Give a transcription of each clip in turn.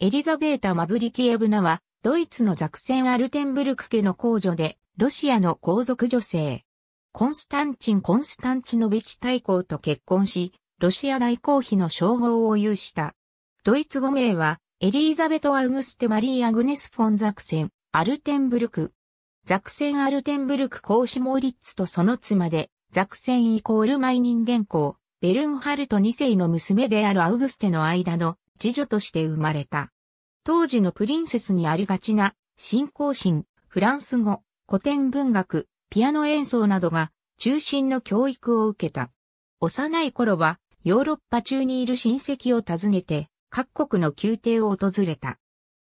エリザベータ・マヴリキエヴナは、ドイツのザクセン・アルテンブルク家の公女で、ロシアの皇族女性。コンスタンチン・コンスタンチノビチ大公と結婚し、ロシア大公妃の称号を有した。ドイツ語名は、エリザベト・アウグステ・マリー・アグネス・フォン・ザクセン・アルテンブルク。ザクセン・アルテンブルク公子モーリッツとその妻で、ザクセン=マイニンゲン公、ベルンハルト2世の娘であるアウグステの間の次女として生まれた。当時のプリンセスにありがちな、信仰心、フランス語、古典文学、ピアノ演奏などが中心の教育を受けた。幼い頃は、ヨーロッパ中にいる親戚を訪ねて、各国の宮廷を訪れた。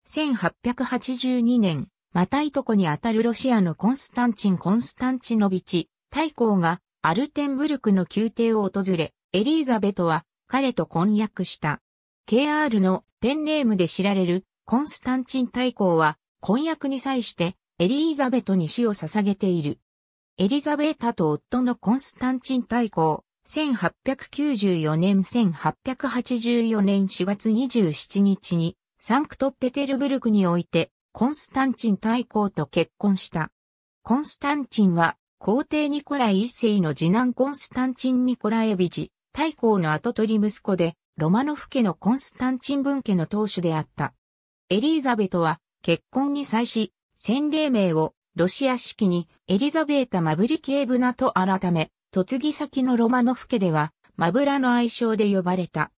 1882年、またいとこにあたるロシアのコンスタンチン・コンスタンチノビチ、大公がアルテンブルクの宮廷を訪れ、エリザベトは彼と婚約した。KR のペンネームで知られるコンスタンチン大公は婚約に際してエリザベトに死を捧げている。エリザベータと夫のコンスタンチン大公、1894年1884年4月27日にサンクトペテルブルクにおいてコンスタンチン大公と結婚した。コンスタンチンは皇帝ニコライ1世の次男コンスタンチン・ニコラエビチ大公の跡取り息子でロマノフ家のコンスタンチン分家の当主であった。エリザベトは結婚に際し洗礼名をロシア式にエリザベータ・マヴリキエヴナと改め、嫁ぎ先のロマノフ家では、マブラの愛称で呼ばれた。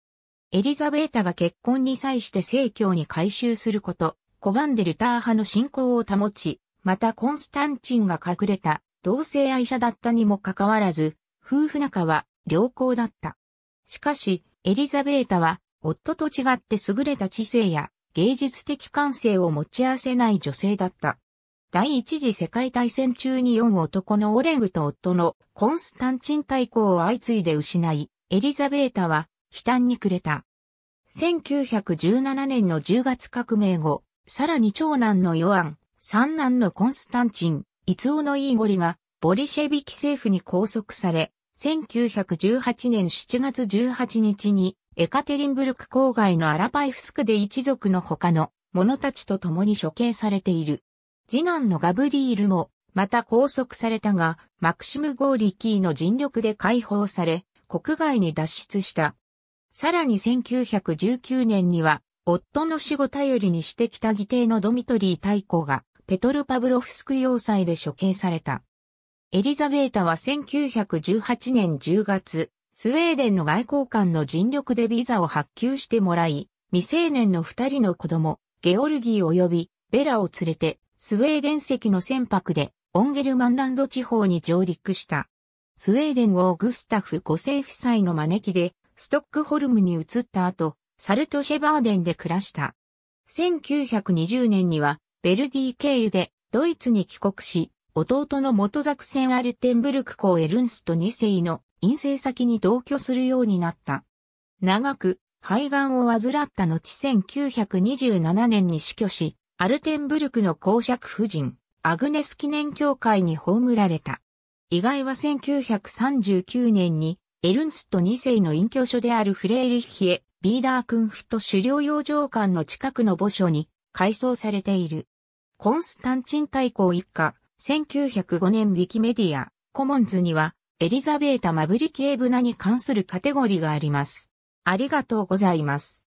エリザベータが結婚に際して正教に改宗すること、拒んでルター派の信仰を保ち、またコンスタンチンが隠れた同性愛者だったにもかかわらず、夫婦仲は良好だった。しかし、エリザベータは、夫と違って優れた知性や芸術的感性を持ち合わせない女性だった。第一次世界大戦中に4男のオレグと夫のコンスタンチン大公を相次いで失い、エリザベータは悲嘆に暮れた。1917年の10月革命後、さらに長男のヨアン、三男のコンスタンチン、逸夫のイーゴリがボリシェビキ政府に拘束され、1918年7月18日にエカテリンブルク郊外のアラパイフスクで一族の他の者たちと共に処刑されている。次男のガブリールもまた拘束されたが、マクシム・ゴーリキーの尽力で解放され、国外に脱出した。さらに1919年には、夫の死後頼りにしてきた義弟のドミトリー大公が、ペトルパブロフスク要塞で処刑された。エリザベータは1918年10月、スウェーデンの外交官の尽力でビザを発給してもらい、未成年の2人の子供、ゲオルギー及びベラを連れて、スウェーデン籍の船舶でオンゲルマンランド地方に上陸した。スウェーデン王グスタフ5世夫妻の招きでストックホルムに移った後、サルトシェバーデンで暮らした。1920年にはベルディ経由でドイツに帰国し、弟の元ザクセンアルテンブルク公エルンスト2世の院政先に同居するようになった。長く肺がんを患った後1927年に死去し、アルテンブルクの公爵夫人、アグネス記念教会に葬られた。遺骸は1939年に、エルンスト2世の隠居所であるフレーリッヒエ・ビーダークンフト狩猟養生館の近くの墓所に改葬されている。コンスタンチン大公一家、1905年ウィキメディア、コモンズには、エリザベータ・マヴリキエヴナに関するカテゴリーがあります。ありがとうございます。